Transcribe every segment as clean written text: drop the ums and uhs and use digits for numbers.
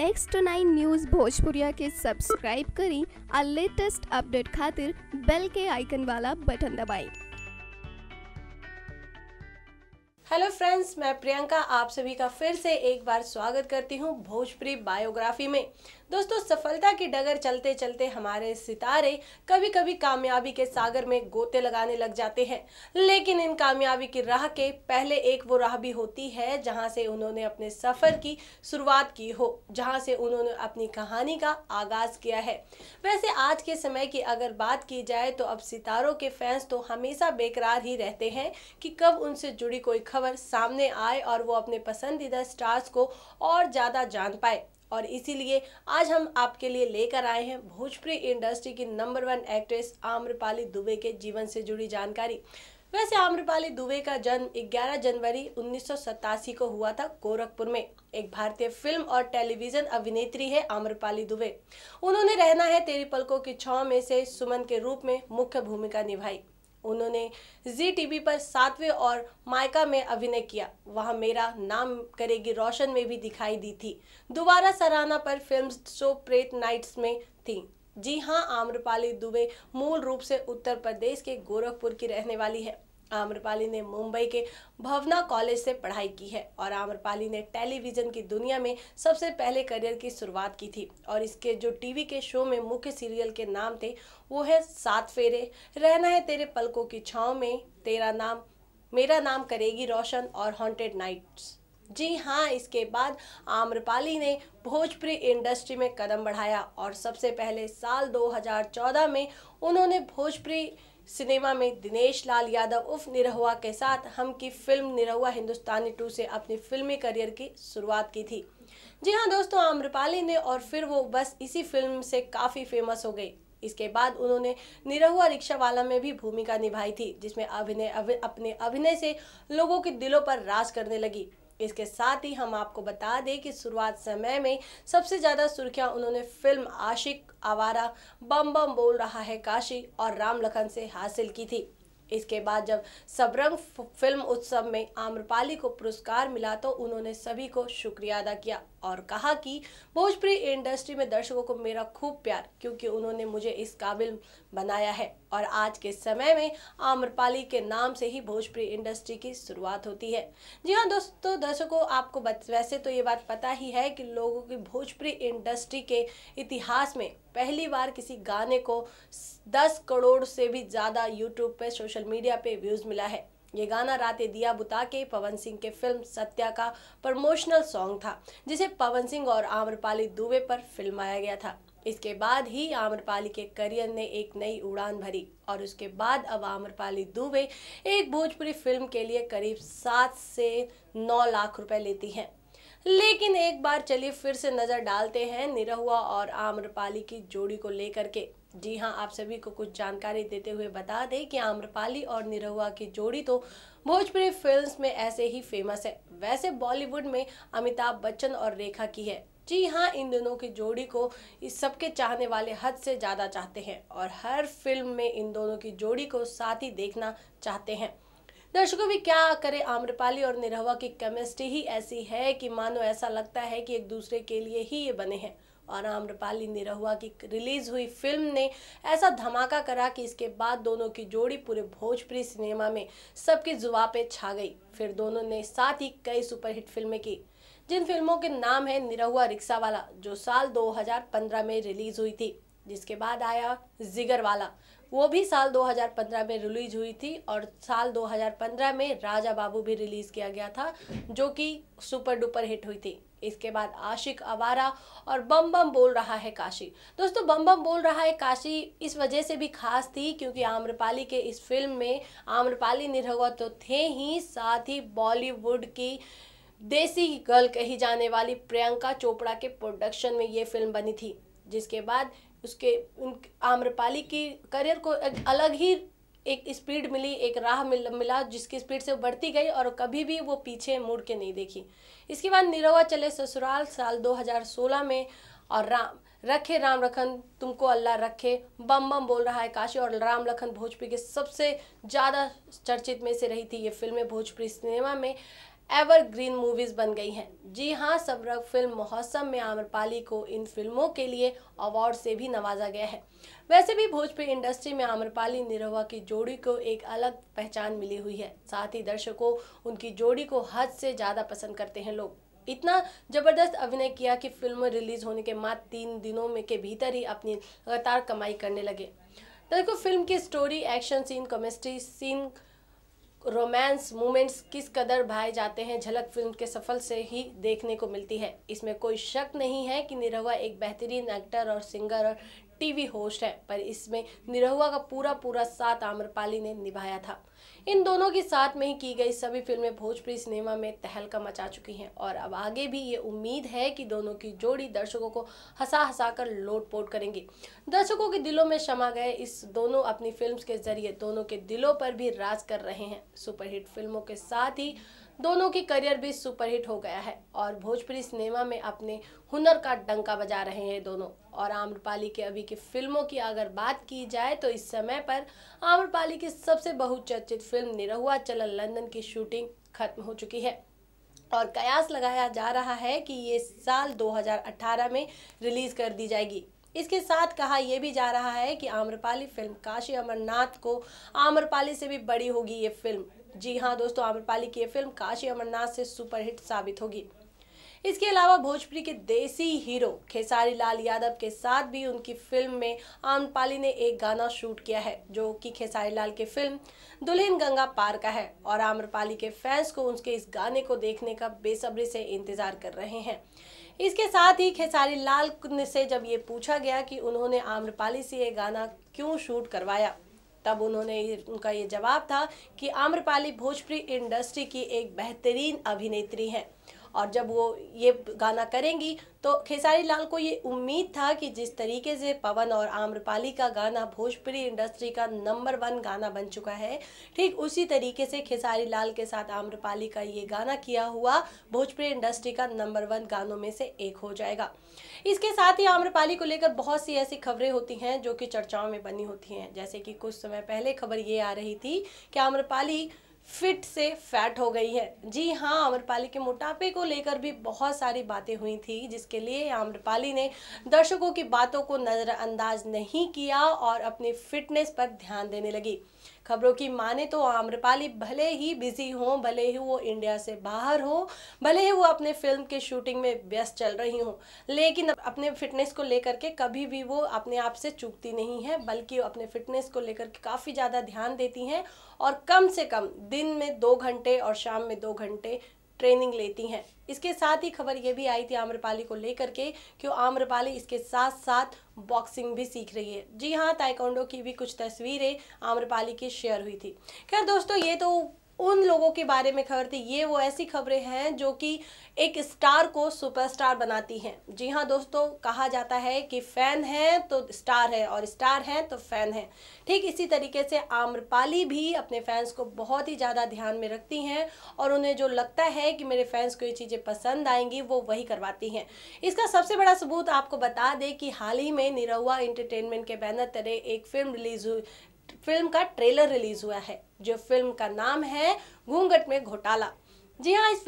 Next 9 news भोजपुरिया के subscribe करी और लेटेस्ट अपडेट खातिर बेल के आइकन वाला बटन दबाएं। हेलो फ्रेंड्स, मैं प्रियंका आप सभी का फिर से एक बार स्वागत करती हूं भोजपुरी बायोग्राफी में। दोस्तों, सफलता की डगर चलते चलते हमारे सितारे कभी कभी कामयाबी के सागर में गोते लगाने लग जाते हैं, लेकिन इन कामयाबी की राह के पहले एक वो राह भी होती है जहां से उन्होंने अपने सफ़र की शुरुआत की हो, जहां से उन्होंने अपनी कहानी का आगाज़ किया है। वैसे आज के समय की अगर बात की जाए तो अब सितारों के फैंस तो हमेशा बेकरार ही रहते हैं कि कब उनसे जुड़ी कोई खबर सामने आए और वो अपने पसंदीदा स्टार्स को और ज़्यादा जान पाए, और इसीलिए आज हम आपके लिए लेकर आए हैं भोजपुरी इंडस्ट्री की नंबर 1 एक्ट्रेस आम्रपाली दुबे के जीवन से जुड़ी जानकारी। वैसे आम्रपाली दुबे का जन्म 11 जनवरी 1987 को हुआ था गोरखपुर में। एक भारतीय फिल्म और टेलीविज़न अभिनेत्री है आम्रपाली दुबे। उन्होंने रहना है तेरी पलकों की छाव में से सुमन के रूप में मुख्य भूमिका निभाई। उन्होंने ZTV पर 7वें और मायका में अभिनय किया, वहाँ मेरा नाम करेगी रोशन में भी दिखाई दी थी। दोबारा सराहना पर फिल्म शो प्रेत नाइट्स में थी। जी हाँ, आम्रपाली दुबे मूल रूप से उत्तर प्रदेश के गोरखपुर की रहने वाली है। आम्रपाली ने मुंबई के भवना कॉलेज से पढ़ाई की है और आम्रपाली ने टेलीविज़न की दुनिया में सबसे पहले करियर की शुरुआत की थी, और इसके जो टीवी के शो में मुख्य सीरियल के नाम थे वो है 7 फेरे, रहना है तेरे पलकों की छाँव में, तेरा नाम मेरा नाम करेगी रोशन और हॉन्टेड नाइट्स। जी हाँ, इसके बाद आम्रपाली ने भोजपुरी इंडस्ट्री में कदम बढ़ाया और सबसे पहले साल 2014 में उन्होंने भोजपुरी सिनेमा में दिनेश लाल यादव उफ निरहुआ के साथ हम की फिल्म निरहुआ हिंदुस्तानी 2 से अपनी फिल्मी करियर की शुरुआत की थी। जी हाँ दोस्तों, आम्रपाली ने और फिर वो बस इसी फिल्म से काफ़ी फेमस हो गई। इसके बाद उन्होंने निरहुआ रिक्शावाला में भी भूमिका निभाई थी, जिसमें अपने अभिनय से लोगों के दिलों पर राज करने लगी। इसके साथ ही हम आपको बता दें कि शुरुआत समय में सबसे ज़्यादा सुर्खियां उन्होंने फिल्म आशिक आवारा, बम बम बोल रहा है काशी और राम लखन से हासिल की थी। इसके बाद जब सबरंग फिल्म उत्सव में आम्रपाली को पुरस्कार मिला तो उन्होंने सभी को शुक्रिया अदा किया और कहा कि भोजपुरी इंडस्ट्री में दर्शकों को मेरा खूब प्यार, क्योंकि उन्होंने मुझे इस काबिल बनाया है। और आज के समय में आम्रपाली के नाम से ही भोजपुरी इंडस्ट्री की शुरुआत होती है। जी हाँ दोस्तों, दर्शकों आपको वैसे तो ये बात पता ही है कि लोगों की भोजपुरी इंडस्ट्री के इतिहास में पहली बार किसी गाने को 10 करोड़ से भी ज़्यादा यूट्यूब पर सोशल मीडिया पर व्यूज़ मिला है। ये गाना राते दिया बुता के पवन सिंह के फिल्म सत्या का प्रमोशनल सॉन्ग था, जिसे पवन सिंह और आम्रपाली दुबे पर फिल्माया गया था। इसके बाद ही आम्रपाली के करियर ने एक नई उड़ान भरी और उसके बाद अब आम्रपाली दुबे एक भोजपुरी फिल्म के लिए करीब 7 से 9 लाख रुपए लेती हैं। लेकिन एक बार चलिए फिर से नज़र डालते हैं निरहुआ और आम्रपाली की जोड़ी को लेकर के। जी हाँ, आप सभी को कुछ जानकारी देते हुए बता दें कि आम्रपाली और निरहुआ की जोड़ी तो भोजपुरी फिल्म्स में ऐसे ही फेमस है। वैसे बॉलीवुड में अमिताभ बच्चन और रेखा की है। जी हाँ, इन दोनों की जोड़ी को इस सबके चाहने वाले हद से ज़्यादा चाहते हैं और हर फिल्म में इन दोनों की जोड़ी को साथ ही देखना चाहते हैं। दर्शकों भी क्या करें, आम्रपाली और निरहुआ की केमिस्ट्री ही ऐसी है कि मानो ऐसा लगता है कि एक दूसरे के लिए ही ये बने हैं। और आम्रपाली निरहुआ की रिलीज़ हुई फिल्म ने ऐसा धमाका करा कि इसके बाद दोनों की जोड़ी पूरे भोजपुरी सिनेमा में सबकी जुबां पे छा गई। फिर दोनों ने साथ ही कई सुपरहिट फिल्में की, जिन फिल्मों के नाम है निरहुआ रिक्शावाला जो साल 2015 में रिलीज़ हुई थी, जिसके बाद आया जिगरवाला, वो भी साल 2015 में रिलीज़ हुई थी, और साल 2015 में राजा बाबू भी रिलीज़ किया गया था जो कि सुपर डुपर हिट हुई थी। इसके बाद आशिक आवारा और बम बम बोल रहा है काशी। दोस्तों, बम बम बोल रहा है काशी इस वजह से भी खास थी क्योंकि आम्रपाली के इस फिल्म में आम्रपाली निरहुआ तो थे ही, साथ ही बॉलीवुड की देसी गर्ल कही जाने वाली प्रियंका चोपड़ा के प्रोडक्शन में ये फिल्म बनी थी, जिसके बाद आम्रपाली की करियर को एक अलग ही एक स्पीड मिली, एक राह मिला जिसकी स्पीड से बढ़ती गई और कभी भी वो पीछे मुड़ के नहीं देखी। इसके बाद निरहुआ चले ससुराल साल 2016 में, और राम लखन तुमको अल्लाह रखे, बम बम बोल रहा है काशी और राम लखन भोजपुरी के सबसे ज़्यादा चर्चित में से रही थी। ये फिल्में भोजपुरी सिनेमा में एवरग्रीन मूवीज बन गई हैं। जी हाँ, सबरंग फिल्म महोत्सव में आम्रपाली को इन फिल्मों के लिए अवार्ड से भी नवाजा गया है। वैसे भी भोजपुरी इंडस्ट्री में आम्रपाली निरहुआ की जोड़ी को एक अलग पहचान मिली हुई है। साथ ही दर्शकों उनकी जोड़ी को हद से ज़्यादा पसंद करते हैं। लोग इतना जबरदस्त अभिनय किया कि फिल्म रिलीज होने के मात्र 3 दिनों में के भीतर ही अपनी लगातार कमाई करने लगे। देखो, फिल्म की story, action scene, comedy scene, romance moments किस कदर भाए जाते हैं, झलक फिल्म के सफल से ही देखने को मिलती है। इसमें कोई शक नहीं है कि निरहुआ एक बेहतरीन एक्टर और सिंगर और टीवी होस्ट है, पर इसमें निरहुआ का पूरा साथ आम्रपाली ने निभाया था। इन दोनों के साथ में ही की गई सभी फिल्में भोजपुरी सिनेमा में तहलका मचा चुकी हैं और अब आगे भी ये उम्मीद है कि दोनों की जोड़ी दर्शकों को हंसा कर लोटपोट करेंगी। दर्शकों के दिलों में समा गए इस दोनों अपनी फिल्म्स के जरिए दोनों के दिलों पर भी राज कर रहे हैं। सुपरहिट फिल्मों के साथ ही दोनों की करियर भी सुपरहिट हो गया है और भोजपुरी सिनेमा में अपने हुनर का डंका बजा रहे हैं दोनों। और आम्रपाली के अभी की फिल्मों की अगर बात की जाए तो इस समय पर आम्रपाली की सबसे बहुचर्चित फिल्म निरहुआ चलल लंदन की शूटिंग खत्म हो चुकी है और कयास लगाया जा रहा है कि ये साल 2018 में रिलीज कर दी जाएगी। इसके साथ कहा यह भी जा रहा है कि आम्रपाली फिल्म काशी अमरनाथ को आम्रपाली से भी बड़ी होगी ये फिल्म। जी हाँ दोस्तों, आम्रपाली की ये फिल्म काशी अमरनाथ से सुपरहिट साबित होगी। इसके अलावा भोजपुरी के देसी हीरो खेसारी लाल यादव के साथ भी उनकी फिल्म में आम्रपाली ने एक गाना शूट किया है, जो कि खेसारी लाल की फिल्म दुल्हन गंगा पार का है और आम्रपाली के फैंस को उसके इस गाने को देखने का बेसब्री से इंतजार कर रहे हैं। इसके साथ ही खेसारी लाल से जब ये पूछा गया कि उन्होंने आम्रपाली से ये गाना क्यों शूट करवाया, तब उनका ये जवाब था कि आम्रपाली भोजपुरी इंडस्ट्री की एक बेहतरीन अभिनेत्री हैं और जब वो ये गाना करेंगी तो खेसारी लाल को ये उम्मीद था कि जिस तरीके से पवन और आम्रपाली का गाना भोजपुरी इंडस्ट्री का नंबर 1 गाना बन चुका है, ठीक उसी तरीके से खेसारी लाल के साथ आम्रपाली का ये गाना किया हुआ भोजपुरी इंडस्ट्री का नंबर 1 गानों में से एक हो जाएगा। इसके साथ ही आम्रपाली को लेकर बहुत सी ऐसी खबरें होती हैं जो कि चर्चाओं में बनी होती हैं। जैसे कि कुछ समय पहले खबर ये आ रही थी कि आम्रपाली फिट से फैट हो गई है। जी हाँ, आम्रपाली के मोटापे को लेकर भी बहुत सारी बातें हुई थी, जिसके लिए आम्रपाली ने दर्शकों की बातों को नज़रअंदाज नहीं किया और अपनी फिटनेस पर ध्यान देने लगी। खबरों की माने तो आम्रपाली भले ही बिजी हों, भले ही वो इंडिया से बाहर हो, भले ही वो अपने फिल्म के शूटिंग में व्यस्त चल रही हों, लेकिन अपने फिटनेस को लेकर के कभी भी वो अपने आप से चूकती नहीं है, बल्कि अपने फिटनेस को लेकर के काफ़ी ज़्यादा ध्यान देती हैं और कम से कम दिन में 2 घंटे और शाम में 2 घंटे ट्रेनिंग लेती हैं। इसके साथ ही खबर ये भी आई थी आम्रपाली को लेकर के कि आम्रपाली इसके साथ साथ बॉक्सिंग भी सीख रही है। जी हाँ, ताइक्वांडो की भी कुछ तस्वीरें आम्रपाली की शेयर हुई थी। खैर दोस्तों, ये तो उन लोगों के बारे में खबर थी, ये वो ऐसी खबरें हैं जो कि एक स्टार को सुपरस्टार बनाती हैं। जी हाँ दोस्तों, कहा जाता है कि फैन है तो स्टार है और स्टार है तो फैन है। ठीक इसी तरीके से आम्रपाली भी अपने फैंस को बहुत ही ज़्यादा ध्यान में रखती हैं और उन्हें जो लगता है कि मेरे फैंस को ये चीज़ें पसंद आएंगी वो वही करवाती हैं। इसका सबसे बड़ा सबूत आपको बता दें कि हाल ही में निरहुआ एंटरटेनमेंट के बैनर तले एक फिल्म रिलीज हुई, फिल्म का ट्रेलर रिलीज हुआ है, जो फिल्म का नाम है घूंघट में घोटाला। जी हाँ, इस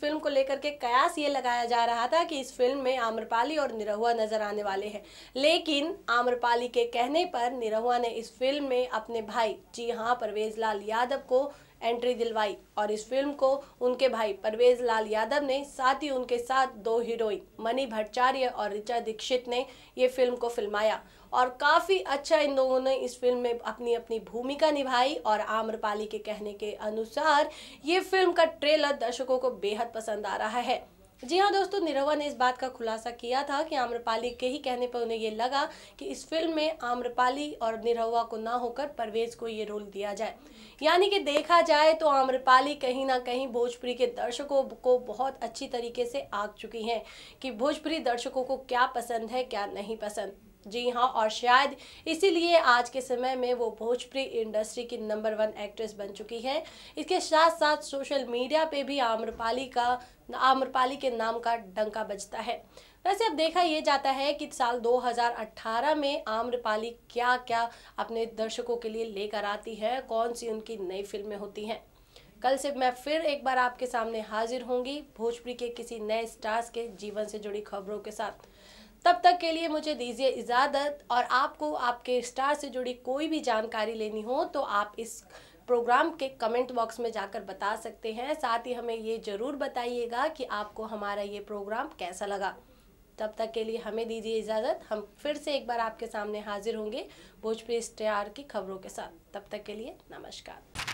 फिल्म को लेकर के कयास ये लगाया जा रहा था कि इस फिल्म में आम्रपाली और निरहुआ नजर आने वाले हैं, लेकिन आम्रपाली के कहने पर निरहुआ ने इस फिल्म में अपने भाई, जी हाँ, परवेज लाल यादव को एंट्री दिलवाई और इस फिल्म को उनके भाई परवेज लाल यादव ने, साथ ही उनके साथ 2 हीरोइन मनी भट्टाचार्य और ऋचा दीक्षित ने ये फिल्म को फिल्माया और काफ़ी अच्छा इन लोगों ने इस फिल्म में अपनी अपनी भूमिका निभाई। और आम्रपाली के कहने के अनुसार ये फिल्म का ट्रेलर दर्शकों को बेहद पसंद आ रहा है। जी हाँ दोस्तों, निरहुआ ने इस बात का खुलासा किया था कि आम्रपाली के ही कहने पर उन्हें ये लगा कि इस फिल्म में आम्रपाली और निरहुआ को ना होकर परवेज को ये रोल दिया जाए। यानी कि देखा जाए तो आम्रपाली कहीं ना कहीं भोजपुरी के दर्शकों को बहुत अच्छी तरीके से आंक चुकी हैं कि भोजपुरी दर्शकों को क्या पसंद है क्या नहीं पसंद। जी हाँ, और शायद इसीलिए आज के समय में वो भोजपुरी इंडस्ट्री की नंबर 1 एक्ट्रेस बन चुकी है। इसके साथ साथ सोशल मीडिया पे भी आम्रपाली के नाम का डंका बजता है। वैसे अब देखा ये जाता है कि साल 2018 में आम्रपाली क्या अपने दर्शकों के लिए लेकर आती है, कौन सी उनकी नई फिल्में होती हैं। कल से मैं फिर एक बार आपके सामने हाजिर होंगी भोजपुरी के किसी नए स्टार्स के जीवन से जुड़ी खबरों के साथ। तब तक के लिए मुझे दीजिए इजाज़त, और आपको आपके स्टार से जुड़ी कोई भी जानकारी लेनी हो तो आप इस प्रोग्राम के कमेंट बॉक्स में जाकर बता सकते हैं। साथ ही हमें ये ज़रूर बताइएगा कि आपको हमारा ये प्रोग्राम कैसा लगा। तब तक के लिए हमें दीजिए इजाज़त, हम फिर से एक बार आपके सामने हाजिर होंगे भोजपुरी स्टार की खबरों के साथ। तब तक के लिए नमस्कार।